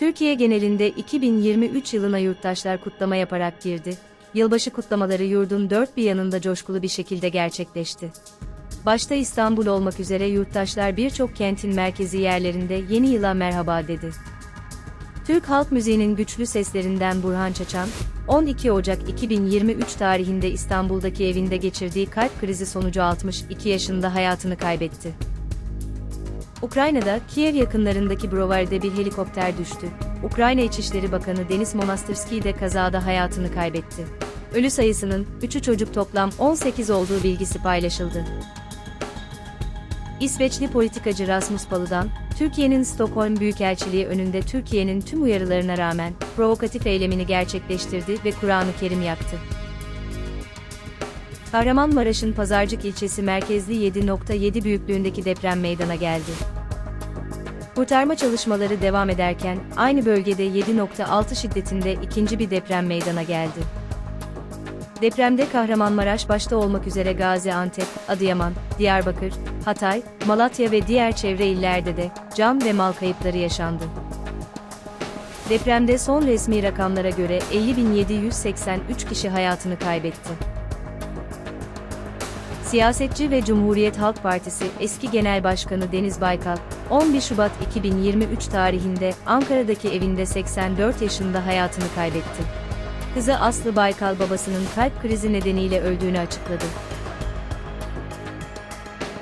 Türkiye genelinde 2023 yılına yurttaşlar kutlama yaparak girdi. Yılbaşı kutlamaları yurdun dört bir yanında coşkulu bir şekilde gerçekleşti. Başta İstanbul olmak üzere yurttaşlar birçok kentin merkezi yerlerinde yeni yıla merhaba dedi. Türk halk müziğinin güçlü seslerinden Burhan Çaçan, 12 Ocak 2023 tarihinde İstanbul'daki evinde geçirdiği kalp krizi sonucu 62 yaşında hayatını kaybetti. Ukrayna'da Kiev yakınlarındaki Brovar'de bir helikopter düştü. Ukrayna İçişleri Bakanı Denis Monastırskiy de kazada hayatını kaybetti. Ölü sayısının 3'ü çocuk toplam 18 olduğu bilgisi paylaşıldı. İsveçli politikacı Rasmus Paludan, Türkiye'nin Stockholm Büyükelçiliği önünde Türkiye'nin tüm uyarılarına rağmen provokatif eylemini gerçekleştirdi ve Kur'an-ı Kerim yaktı. Kahramanmaraş'ın Pazarcık ilçesi merkezli 7.7 büyüklüğündeki deprem meydana geldi. Kurtarma çalışmaları devam ederken aynı bölgede 7.6 şiddetinde ikinci bir deprem meydana geldi. Depremde Kahramanmaraş başta olmak üzere Gaziantep, Adıyaman, Diyarbakır, Hatay, Malatya ve diğer çevre illerde de can ve mal kayıpları yaşandı. Depremde son resmi rakamlara göre 50.783 kişi hayatını kaybetti. Siyasetçi ve Cumhuriyet Halk Partisi eski Genel Başkanı Deniz Baykal, 11 Şubat 2023 tarihinde Ankara'daki evinde 84 yaşında hayatını kaybetti. Kızı Aslı Baykal babasının kalp krizi nedeniyle öldüğünü açıkladı.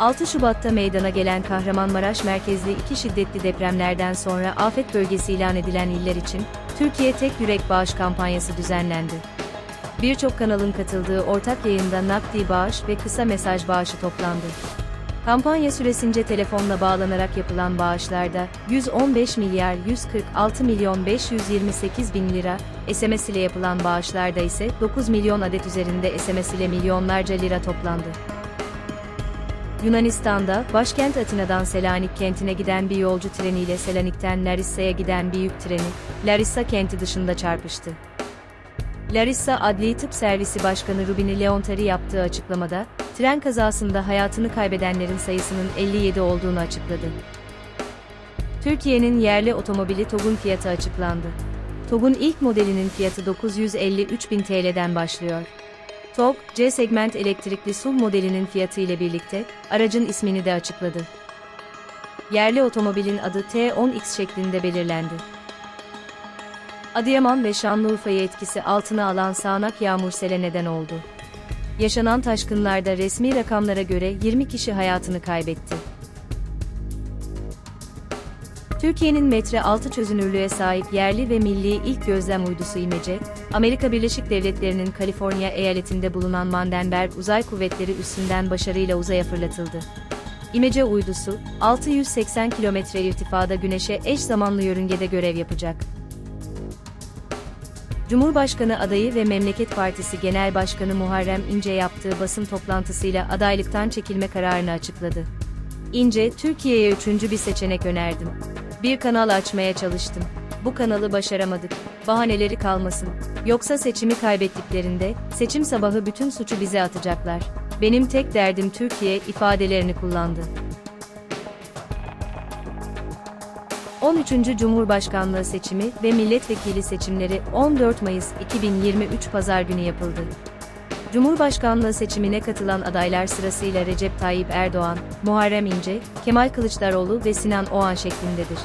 6 Şubat'ta meydana gelen Kahramanmaraş merkezli 2 şiddetli depremlerden sonra afet bölgesi ilan edilen iller için Türkiye Tek Yürek Bağış kampanyası düzenlendi. Birçok kanalın katıldığı ortak yayında nakdi bağış ve kısa mesaj bağışı toplandı. Kampanya süresince telefonla bağlanarak yapılan bağışlarda 115.146.528.000 lira, SMS ile yapılan bağışlarda ise 9 milyon adet üzerinde SMS ile milyonlarca lira toplandı. Yunanistan'da, başkent Atina'dan Selanik kentine giden bir yolcu treniyle Selanik'ten Larissa'ya giden bir yük treni, Larissa kenti dışında çarpıştı. Larissa Adli Tıp Servisi Başkanı Rubini Leonteri yaptığı açıklamada, tren kazasında hayatını kaybedenlerin sayısının 57 olduğunu açıkladı. Türkiye'nin yerli otomobili TOGG'un fiyatı açıklandı. TOGG'un ilk modelinin fiyatı 953.000 TL'den başlıyor. TOGG, C segment elektrikli SUV modelinin fiyatı ile birlikte, aracın ismini de açıkladı. Yerli otomobilin adı T10X şeklinde belirlendi. Adıyaman ve Şanlıurfa'yı etkisi altına alan sağanak yağmur sele neden oldu. Yaşanan taşkınlarda resmi rakamlara göre 20 kişi hayatını kaybetti. Türkiye'nin metre altı çözünürlüğe sahip yerli ve milli ilk gözlem uydusu İmece, Amerika Birleşik Devletleri'nin Kaliforniya eyaletinde bulunan Vandenberg Uzay Kuvvetleri üssünden başarıyla uzaya fırlatıldı. İmece uydusu, 680 kilometre irtifada Güneş'e eş zamanlı yörüngede görev yapacak. Cumhurbaşkanı adayı ve Memleket Partisi Genel Başkanı Muharrem İnce yaptığı basın toplantısıyla adaylıktan çekilme kararını açıkladı. İnce, Türkiye'ye üçüncü bir seçenek önerdim. Bir kanal açmaya çalıştım. Bu kanalı başaramadık. Bahaneleri kalmasın. Yoksa seçimi kaybettiklerinde, seçim sabahı bütün suçu bize atacaklar. Benim tek derdim Türkiye ifadelerini kullandı. 13. Cumhurbaşkanlığı seçimi ve milletvekili seçimleri 14 Mayıs 2023 Pazar günü yapıldı. Cumhurbaşkanlığı seçimine katılan adaylar sırasıyla Recep Tayyip Erdoğan, Muharrem İnce, Kemal Kılıçdaroğlu ve Sinan Oğan şeklindedir.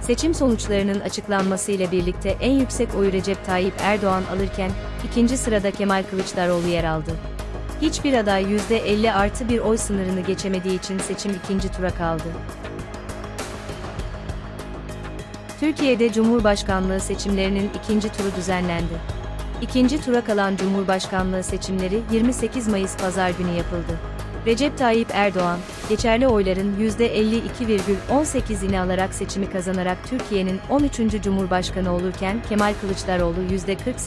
Seçim sonuçlarının açıklanmasıyla birlikte en yüksek oyu Recep Tayyip Erdoğan alırken, ikinci sırada Kemal Kılıçdaroğlu yer aldı. Hiçbir aday %50+1 oy sınırını geçemediği için seçim ikinci tura kaldı. Türkiye'de Cumhurbaşkanlığı seçimlerinin ikinci turu düzenlendi. İkinci tura kalan Cumhurbaşkanlığı seçimleri 28 Mayıs Pazar günü yapıldı. Recep Tayyip Erdoğan, geçerli oyların %52,18'ini alarak seçimi kazanarak Türkiye'nin 13. Cumhurbaşkanı olurken Kemal Kılıçdaroğlu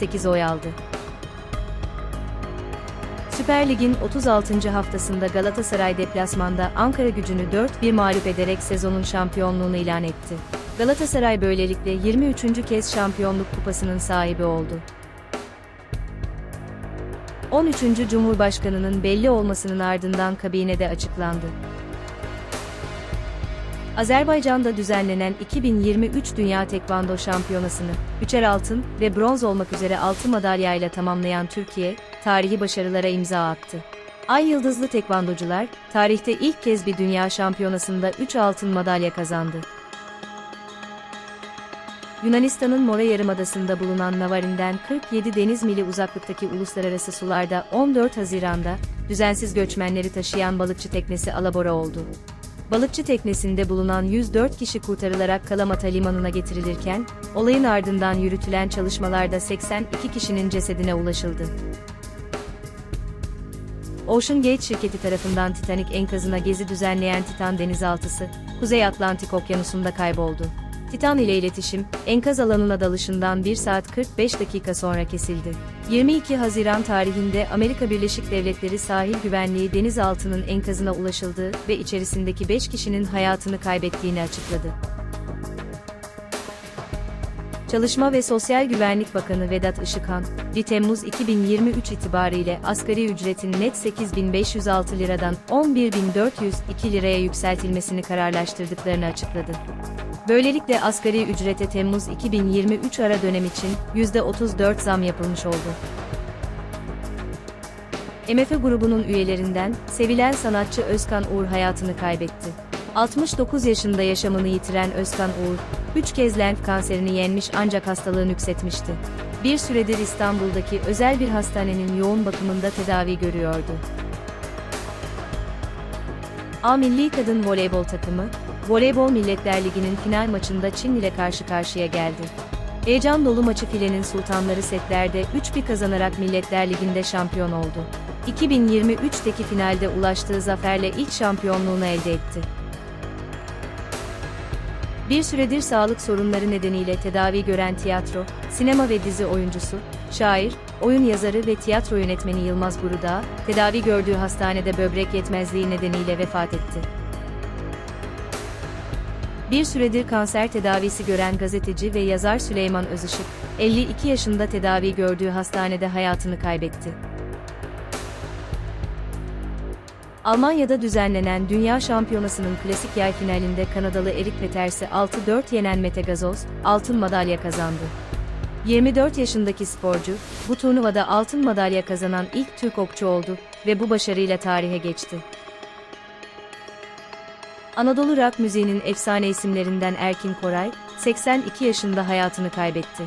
%48 oy aldı. Süper Lig'in 36. haftasında Galatasaray deplasmanda Ankaragücü'nü 4-1 mağlup ederek sezonun şampiyonluğunu ilan etti. Galatasaray böylelikle 23. kez Şampiyonluk Kupası'nın sahibi oldu. 13. Cumhurbaşkanı'nın belli olmasının ardından kabinede açıklandı. Azerbaycan'da düzenlenen 2023 Dünya Tekvando Şampiyonası'nı, 3'er altın ve bronz olmak üzere 6 madalyayla tamamlayan Türkiye, tarihi başarılara imza attı. Ay yıldızlı tekvandocular, tarihte ilk kez bir dünya şampiyonasında 3 altın madalya kazandı. Yunanistan'ın Mora Yarımadası'nda bulunan Navarin'den 47 deniz mili uzaklıktaki uluslararası sularda 14 Haziran'da, düzensiz göçmenleri taşıyan balıkçı teknesi alabora oldu. Balıkçı teknesinde bulunan 104 kişi kurtarılarak Kalamata limanına getirilirken, olayın ardından yürütülen çalışmalarda 82 kişinin cesedine ulaşıldı. OceanGate şirketi tarafından Titanic enkazına gezi düzenleyen Titan denizaltısı, Kuzey Atlantik Okyanusu'nda kayboldu. Titan ile iletişim, enkaz alanına dalışından 1 saat 45 dakika sonra kesildi. 22 Haziran tarihinde Amerika Birleşik Devletleri Sahil Güvenliği denizaltının enkazına ulaşıldığı ve içerisindeki 5 kişinin hayatını kaybettiğini açıkladı. Çalışma ve Sosyal Güvenlik Bakanı Vedat Işıkhan, 1 Temmuz 2023 itibariyle asgari ücretin net 8.506 liradan 11.402 liraya yükseltilmesini kararlaştırdıklarını açıkladı. Böylelikle asgari ücrete Temmuz 2023 ara dönem için %34 zam yapılmış oldu. MFÖ grubunun üyelerinden sevilen sanatçı Özkan Uğur hayatını kaybetti. 69 yaşında yaşamını yitiren Özkan Uğur, 3 kez lenf kanserini yenmiş ancak hastalığı nüksetmişti. Bir süredir İstanbul'daki özel bir hastanenin yoğun bakımında tedavi görüyordu. A Milli Kadın Voleybol Takımı, Voleybol Milletler Ligi'nin final maçında Çin ile karşı karşıya geldi. Heyecan dolu maçı filenin sultanları setlerde 3-1 kazanarak Milletler Ligi'nde şampiyon oldu. 2023'teki finalde ulaştığı zaferle ilk şampiyonluğunu elde etti. Bir süredir sağlık sorunları nedeniyle tedavi gören tiyatro, sinema ve dizi oyuncusu, şair, oyun yazarı ve tiyatro yönetmeni Yılmaz Gruda, tedavi gördüğü hastanede böbrek yetmezliği nedeniyle vefat etti. Bir süredir kanser tedavisi gören gazeteci ve yazar Süleyman Özışık, 52 yaşında tedavi gördüğü hastanede hayatını kaybetti. Almanya'da düzenlenen Dünya Şampiyonası'nın klasik yay finalinde Kanadalı Erik Peters'i 6-4 yenen Mete Gazoz, altın madalya kazandı. 24 yaşındaki sporcu, bu turnuvada altın madalya kazanan ilk Türk okçu oldu ve bu başarıyla tarihe geçti. Anadolu rock müziğinin efsane isimlerinden Erkin Koray, 82 yaşında hayatını kaybetti.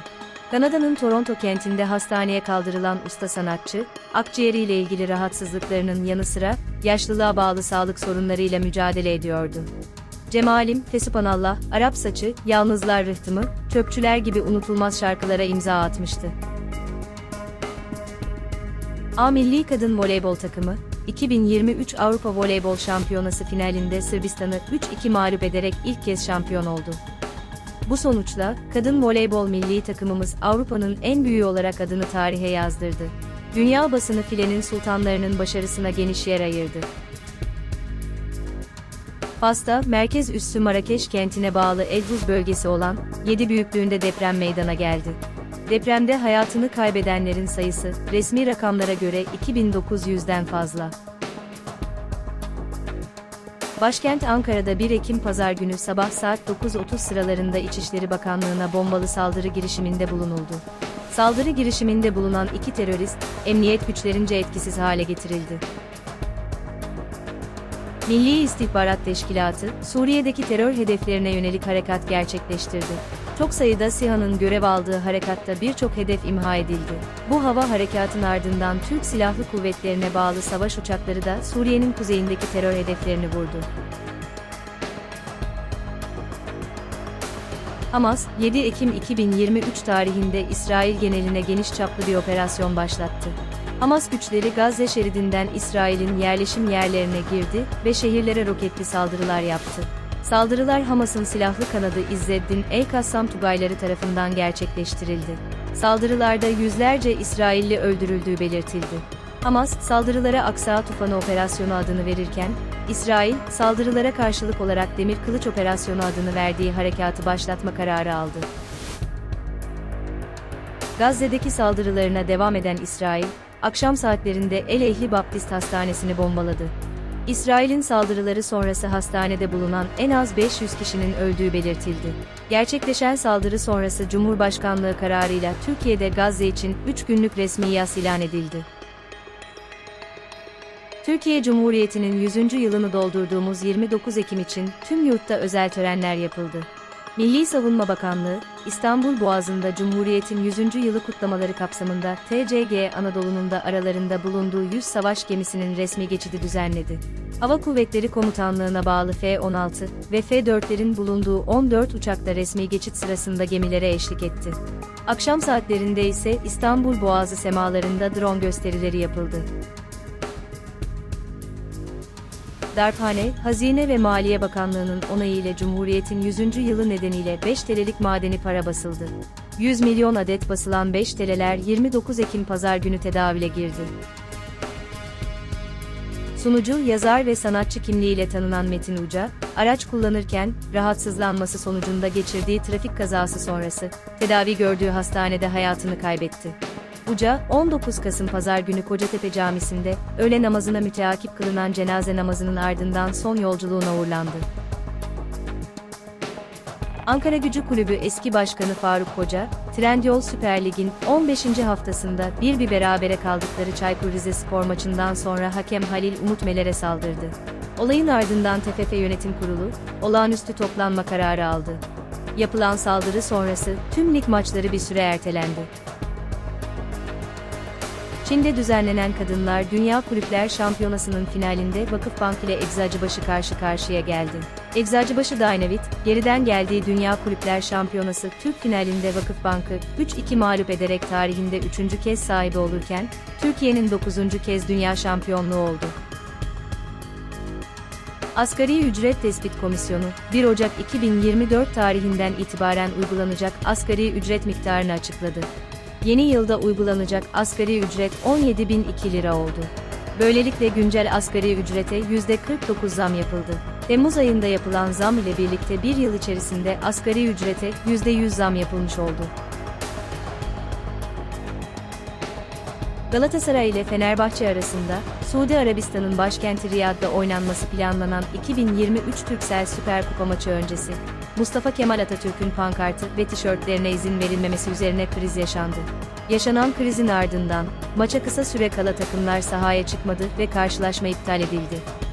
Kanada'nın Toronto kentinde hastaneye kaldırılan usta sanatçı, akciğeriyle ilgili rahatsızlıklarının yanı sıra, yaşlılığa bağlı sağlık sorunlarıyla mücadele ediyordu. Cemalim, Fesuphanallah, Arap Saçı, Yalnızlar Rıhtımı, Çöpçüler gibi unutulmaz şarkılara imza atmıştı. A Milli Kadın Voleybol Takımı, 2023 Avrupa Voleybol Şampiyonası finalinde Sırbistan'ı 3-2 mağlup ederek ilk kez şampiyon oldu. Bu sonuçla, kadın voleybol milli takımımız Avrupa'nın en büyüğü olarak adını tarihe yazdırdı. Dünya basını filenin sultanlarının başarısına geniş yer ayırdı. Fas'ta, merkez üssü Marakeş kentine bağlı Elbuz bölgesi olan, 7 büyüklüğünde deprem meydana geldi. Depremde hayatını kaybedenlerin sayısı, resmi rakamlara göre 2900'den fazla. Başkent Ankara'da 1 Ekim Pazar günü sabah saat 9:30 sıralarında İçişleri Bakanlığı'na bombalı saldırı girişiminde bulunuldu. Saldırı girişiminde bulunan 2 terörist, emniyet güçlerince etkisiz hale getirildi. Milli İstihbarat Teşkilatı, Suriye'deki terör hedeflerine yönelik harekat gerçekleştirdi. Çok sayıda SİHA'nın görev aldığı harekatta birçok hedef imha edildi. Bu hava harekatının ardından Türk Silahlı Kuvvetlerine bağlı savaş uçakları da Suriye'nin kuzeyindeki terör hedeflerini vurdu. Hamas, 7 Ekim 2023 tarihinde İsrail geneline geniş çaplı bir operasyon başlattı. Hamas güçleri Gazze şeridinden İsrail'in yerleşim yerlerine girdi ve şehirlere roketli saldırılar yaptı. Saldırılar Hamas'ın silahlı kanadı İzzeddin El-Kassam Tugayları tarafından gerçekleştirildi. Saldırılarda yüzlerce İsrailli öldürüldüğü belirtildi. Hamas, saldırılara Aksa Tufanı Operasyonu adını verirken, İsrail, saldırılara karşılık olarak Demir Kılıç Operasyonu adını verdiği harekatı başlatma kararı aldı. Gazze'deki saldırılarına devam eden İsrail, akşam saatlerinde El-Ehli Baptist Hastanesi'ni bombaladı. İsrail'in saldırıları sonrası hastanede bulunan en az 500 kişinin öldüğü belirtildi. Gerçekleşen saldırı sonrası Cumhurbaşkanlığı kararıyla Türkiye'de Gazze için 3 günlük resmi yas ilan edildi. Türkiye Cumhuriyeti'nin 100. yılını doldurduğumuz 29 Ekim için tüm yurtta özel törenler yapıldı. Milli Savunma Bakanlığı, İstanbul Boğazı'nda Cumhuriyet'in 100. yılı kutlamaları kapsamında TCG Anadolu'nun da aralarında bulunduğu 100 savaş gemisinin resmi geçidi düzenledi. Hava Kuvvetleri Komutanlığı'na bağlı F-16 ve F-4'lerin bulunduğu 14 uçakta resmi geçit sırasında gemilere eşlik etti. Akşam saatlerinde ise İstanbul Boğazı semalarında drone gösterileri yapıldı. Darphane, Hazine ve Maliye Bakanlığı'nın onayıyla Cumhuriyet'in 100. yılı nedeniyle 5 TL'lik madeni para basıldı. 100 milyon adet basılan 5 TL'ler 29 Ekim Pazar günü tedavüle girdi. Sunucu, yazar ve sanatçı kimliğiyle tanınan Metin Uca, araç kullanırken rahatsızlanması sonucunda geçirdiği trafik kazası sonrası tedavi gördüğü hastanede hayatını kaybetti. Uca, 19 Kasım Pazar günü Kocatepe Camisi'nde, öğle namazına müteakip kılınan cenaze namazının ardından son yolculuğuna uğurlandı. Ankara Gücü Kulübü eski başkanı Faruk Koca, Trendyol Süper Lig'in 15. haftasında bir berabere kaldıkları Çaykur Rizespor maçından sonra hakem Halil Umut Meler'e saldırdı. Olayın ardından TFF Yönetim Kurulu, olağanüstü toplanma kararı aldı. Yapılan saldırı sonrası tüm lig maçları bir süre ertelendi. Çin'de düzenlenen Kadınlar Dünya Kulüpler Şampiyonası'nın finalinde Vakıfbank ile Eczacıbaşı karşı karşıya geldi. Eczacıbaşı Dynavit, geriden geldiği Dünya Kulüpler Şampiyonası Türk finalinde Vakıfbank'ı 3-2 mağlup ederek tarihinde 3. kez sahibi olurken, Türkiye'nin 9. kez dünya şampiyonluğu oldu. Asgari Ücret Tespit Komisyonu, 1 Ocak 2024 tarihinden itibaren uygulanacak asgari ücret miktarını açıkladı. Yeni yılda uygulanacak asgari ücret 17.002 lira oldu. Böylelikle güncel asgari ücrete %49 zam yapıldı. Temmuz ayında yapılan zam ile birlikte bir yıl içerisinde asgari ücrete %100 zam yapılmış oldu. Galatasaray ile Fenerbahçe arasında, Suudi Arabistan'ın başkenti Riyad'da oynanması planlanan 2023 Türksel Süper Kupa maçı öncesi, Mustafa Kemal Atatürk'ün pankartı ve tişörtlerine izin verilmemesi üzerine kriz yaşandı. Yaşanan krizin ardından, maça kısa süre kala takımlar sahaya çıkmadı ve karşılaşma iptal edildi.